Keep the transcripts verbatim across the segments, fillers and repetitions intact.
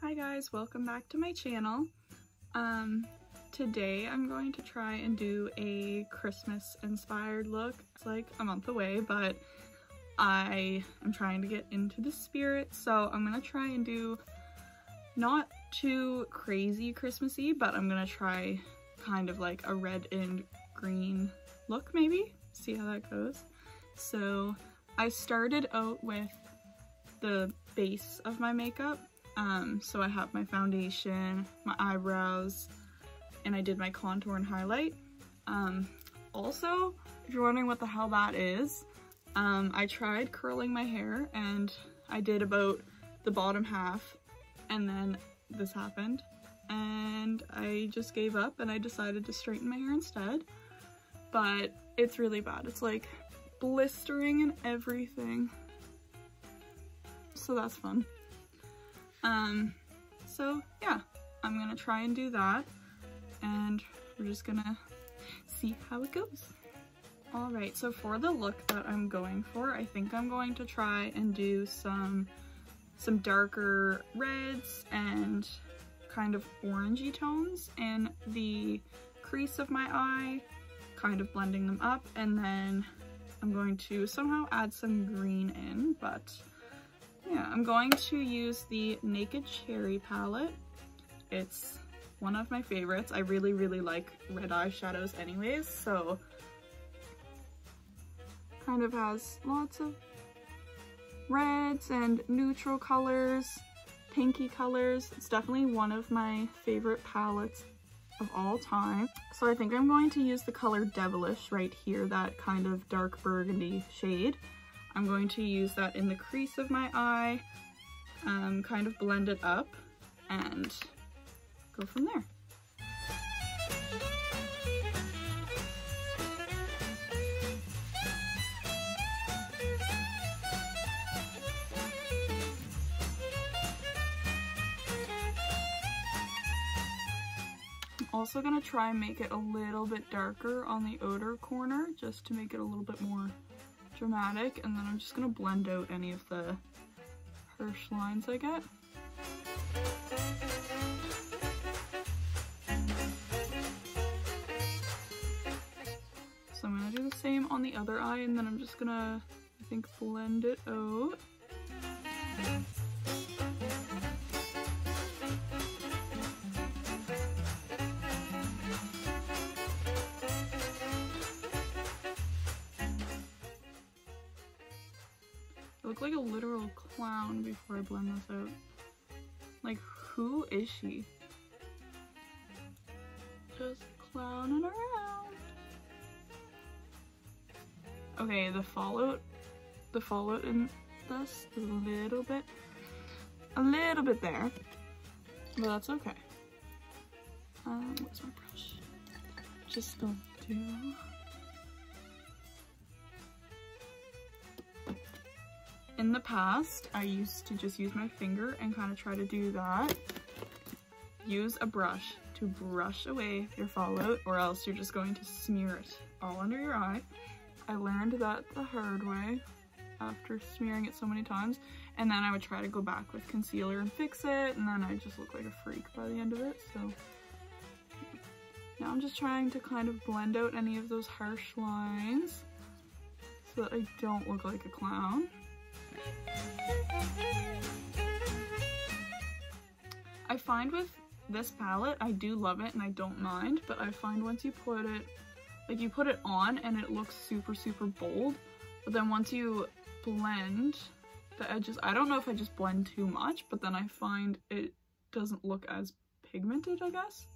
Hi guys, welcome back to my channel. Um, today I'm going to try and do a Christmas inspired look. It's like a month away, but I am trying to get into the spirit, so I'm gonna try and do not too crazy Christmassy, but I'm gonna try kind of like a red and green look maybe, see how that goes. So I started out with the base of my makeup, um, so I have my foundation, my eyebrows, and I did my contour and highlight. Um, also, if you're wondering what the hell that is, um, I tried curling my hair and I did about the bottom half, and then this happened and I just gave up and I decided to straighten my hair instead, but it's really bad. It's like blistering and everything. So that's fun. Um, so yeah, I'm gonna try and do that and we're just gonna see how it goes. All right, so for the look that I'm going for, I think I'm going to try and do some some darker reds and kind of orangey tones in the crease of my eye, kind of blending them up, and then I'm going to somehow add some green in, but yeah, I'm going to use the Naked Cherry palette. It's one of my favorites. I really, really like red eyeshadows anyways, so kind of has lots of reds and neutral colors, pinky colors. It's definitely one of my favorite palettes of all time. So I think I'm going to use the color Devilish right here, that kind of dark burgundy shade. I'm going to use that in the crease of my eye, um, kind of blend it up, and go from there. I'm also going to try and make it a little bit darker on the outer corner, just to make it a little bit more dramatic, and then I'm just gonna blend out any of the harsh lines I get. So I'm gonna do the same on the other eye, and then I'm just gonna, I think, blend it out. Look like a literal clown before I blend this out. Like, who is she? Just clowning around. Okay, the fallout, the fallout in this is a little bit, a little bit there, but that's okay. Um, what's my brush? Just don't do. In the past, I used to just use my finger and kind of try to do that. Use a brush to brush away your fallout, or else you're just going to smear it all under your eye. I learned that the hard way after smearing it so many times, and then I would try to go back with concealer and fix it, and then I just look like a freak by the end of it, so. Now I'm just trying to kind of blend out any of those harsh lines so that I don't look like a clown. I find with this palette, I do love it and I don't mind, but I find once you put it, like you put it on and it looks super, super bold, but then once you blend the edges, I don't know if I just blend too much, but then I find it doesn't look as pigmented, I guess.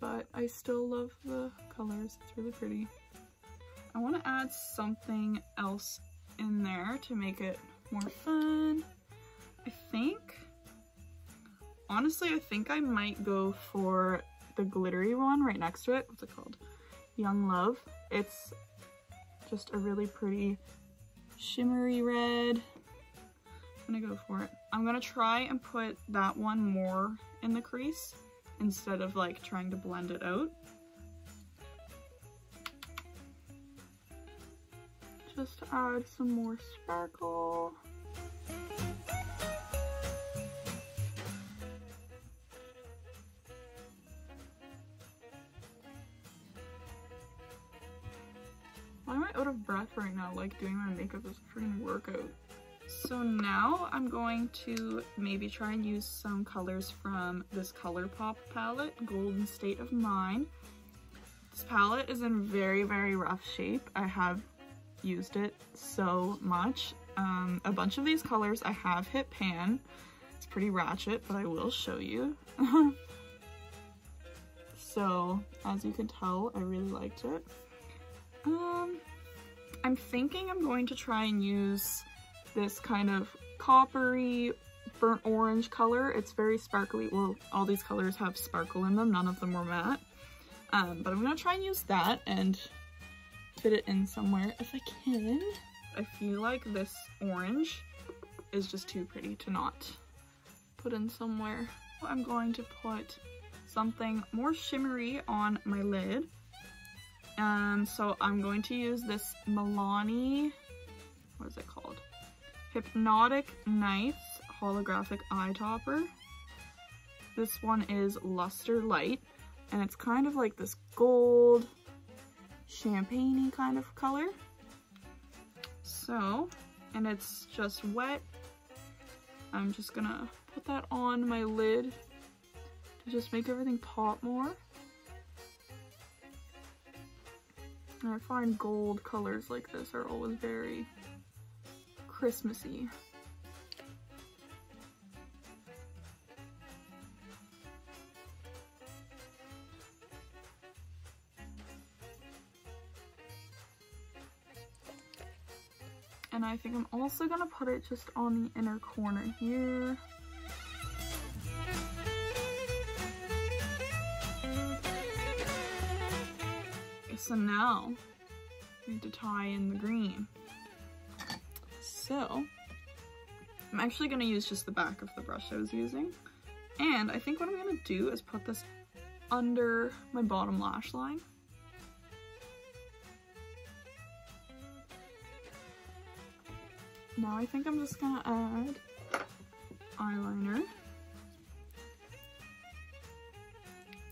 But I still love the colors, it's really pretty. I want to add something else in there to make it more fun. I think, honestly, I think I might go for the glittery one right next to it. What's it called? Young Love. It's just a really pretty shimmery red. I'm gonna go for it. I'm gonna try and put that one more in the crease instead of like trying to blend it out. Just to add some more sparkle. out of breath right now, like doing my makeup is a freaking workout. So now I'm going to maybe try and use some colors from this ColourPop palette, Golden State of Mind. This palette is in very, very rough shape. I have used it so much. Um, a bunch of these colors I have hit pan. It's pretty ratchet, but I will show you. So, as you can tell, I really liked it. Um, I'm thinking I'm going to try and use this kind of coppery, burnt orange color. It's very sparkly. Well, all these colors have sparkle in them. None of them were matte. Um, but I'm gonna try and use that and fit it in somewhere if I can. I feel like this orange is just too pretty to not put in somewhere. I'm going to put something more shimmery on my lid. Um, so I'm going to use this Milani, what is it called? Hypnotic Knights Holographic Eye Topper. This one is Luster Light, and it's kind of like this gold, champagne-y kind of color. So, and it's just wet. I'm just gonna put that on my lid to just make everything pop more. And I find gold colors like this are always very Christmassy. And I think I'm also gonna put it just on the inner corner here. So now we need to tie in the green. So I'm actually gonna use just the back of the brush I was using. And I think what I'm gonna do is put this under my bottom lash line. Now I think I'm just gonna add eyeliner.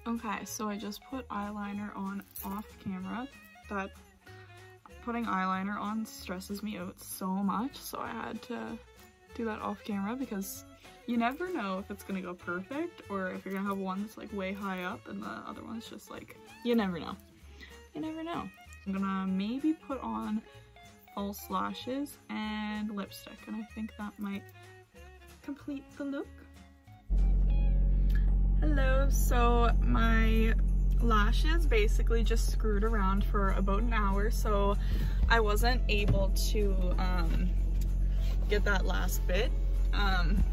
Okay, so I just put eyeliner on off camera. That putting eyeliner on stresses me out so much, so I had to do that off camera because you never know if it's gonna go perfect or if you're gonna have one that's like way high up and the other one's just like, you never know. You never know. I'm gonna maybe put on false lashes and lipstick, and I think that might complete the look. Hello, so my lashes basically just screwed around for about an hour, so I wasn't able to um, get that last bit. Um,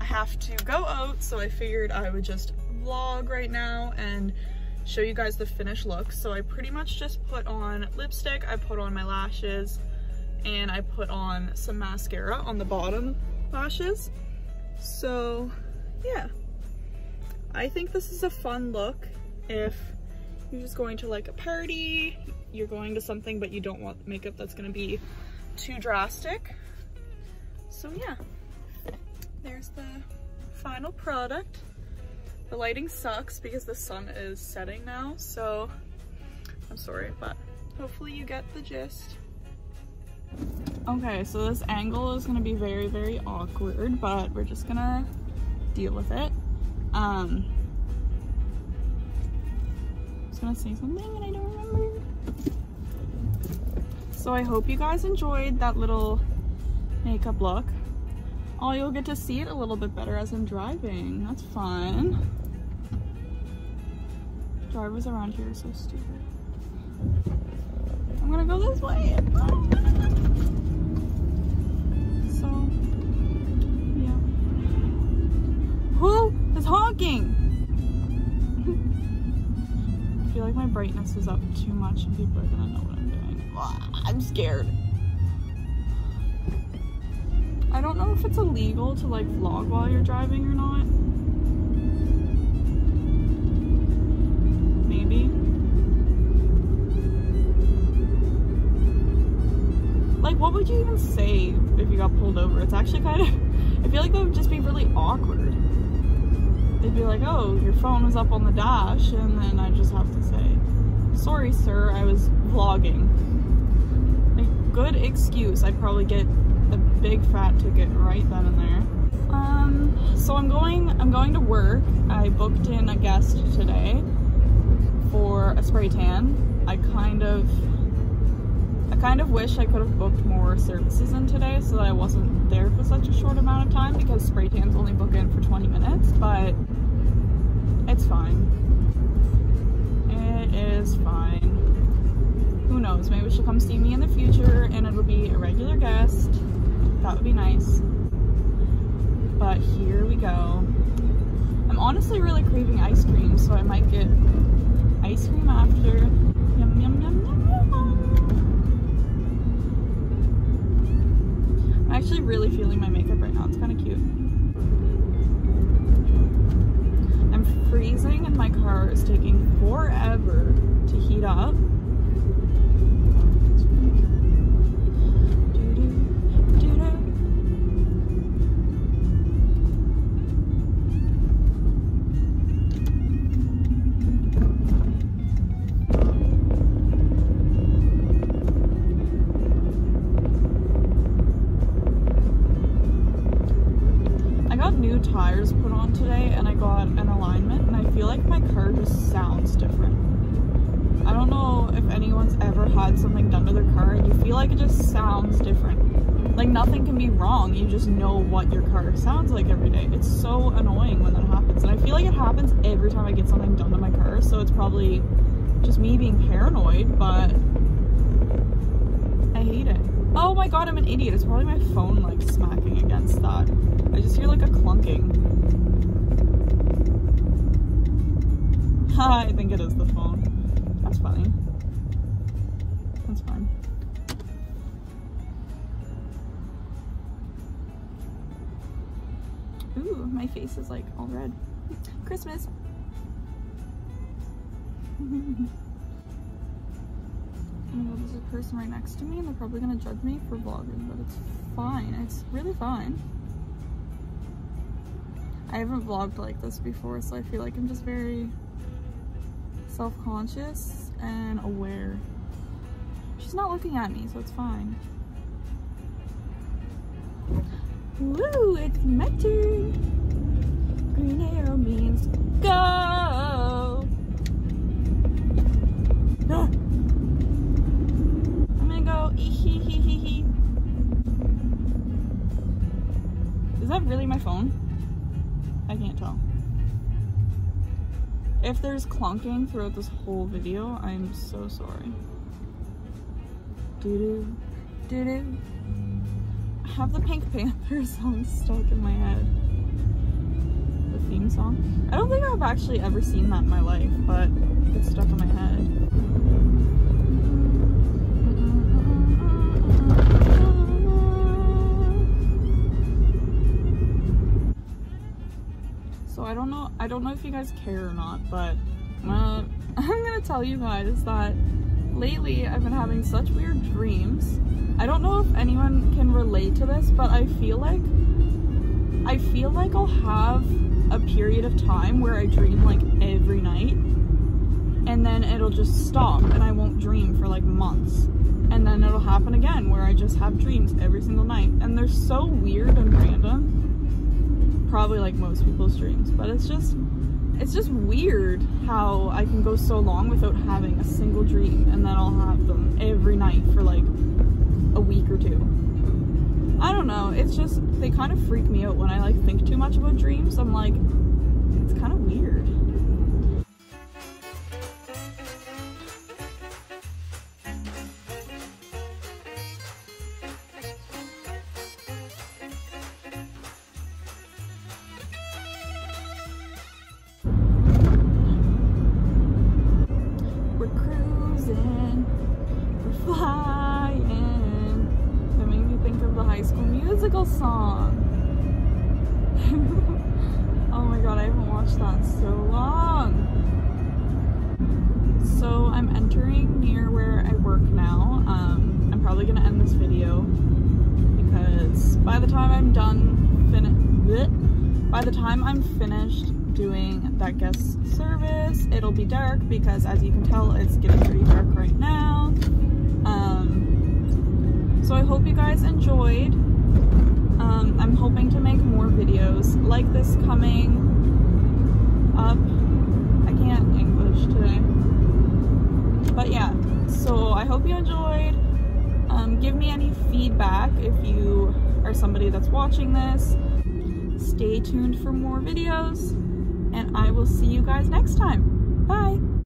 I have to go out, so I figured I would just vlog right now and show you guys the finished look. So I pretty much just put on lipstick, I put on my lashes, and I put on some mascara on the bottom lashes. So yeah. I think this is a fun look if you're just going to like a party, you're going to something but you don't want makeup that's going to be too drastic. So yeah, there's the final product. The lighting sucks because the sun is setting now, so I'm sorry, but hopefully you get the gist. Okay, so this angle is going to be very, very awkward, but we're just gonna deal with it. Um, I was gonna say something and I don't remember. So I hope you guys enjoyed that little makeup look. Oh, you'll get to see it a little bit better as I'm driving. That's fun. Drivers around here are so stupid. I'm gonna go this way. So, yeah. Who? Honking. I feel like my brightness is up too much and people are gonna know what I'm doing. Ugh, I'm scared. I don't know if it's illegal to like vlog while you're driving or not. Maybe. Like, what would you even say if you got pulled over? It's actually kind of, I feel like that would just be really awkward. They'd be like, oh, your phone was up on the dash, and then I just have to say, sorry sir, I was vlogging. good excuse. I'd probably get a big fat ticket right then and there. Um, so I'm going, I'm going to work. I booked in a guest today for a spray tan. I kind of, I kind of wish I could have booked more services in today so that I wasn't there for such a short amount of time, because spray tans only book in for twenty minutes, but it's fine. It is fine. Who knows, maybe she'll come see me in the future and it'll be a regular guest. That would be nice. But here we go. I'm honestly really craving ice cream, so I might get ice cream after. Yum, yum, yum, yum, yum. I'm actually really feeling my makeup right now. It's kind of cute. I'm freezing and my car is taking forever to heat up. Tires put on today, and I got an alignment, and I feel like my car just sounds different. I don't know if anyone's ever had something done to their car and you feel like it just sounds different. Like nothing can be wrong, you just know what your car sounds like every day. It's so annoying when that happens, and I feel like it happens every time I get something done to my car, so it's probably just me being paranoid, but I hate it. Oh my god, I'm an idiot. It's probably my phone like smacking against that. I just hear like a clunking. Ha, I think it is the phone. That's funny. That's fine. Ooh, my face is like all red. Christmas. Oh, there's a person right next to me and they're probably gonna judge me for vlogging, but it's fine. It's really fine. I haven't vlogged like this before, so I feel like I'm just very self-conscious and aware. She's not looking at me, so it's fine. Woo, it's my turn. Green arrow means go. Ah. Is that really my phone? I can't tell. If there's clunking throughout this whole video, I'm so sorry. Doo-doo. Doo-doo. I have the Pink Panther song stuck in my head. The theme song. I don't think I've actually ever seen that in my life, but it's stuck in my head. So I don't know, I don't know if you guys care or not, but uh, I'm gonna tell you guys that lately I've been having such weird dreams. I don't know if anyone can relate to this, but I feel like, I feel like I'll have a period of time where I dream like every night, and then it'll just stop and I won't dream for like months. And then it'll happen again where I just have dreams every single night, and they're so weird and random, probably like most people's dreams, but it's just it's just weird how I can go so long without having a single dream, and then I'll have them every night for like a week or two. I don't know, it's just they kind of freak me out when I like think too much about dreams. I'm like, it's kind of weird. Because as you can tell, it's getting pretty dark right now. Um, hope you guys enjoyed. Um, I'm hoping to make more videos like this coming up. I can't English today. But yeah, so I hope you enjoyed. Um, give me any feedback if you are somebody that's watching this. Stay tuned for more videos, and I will see you guys next time. Bye!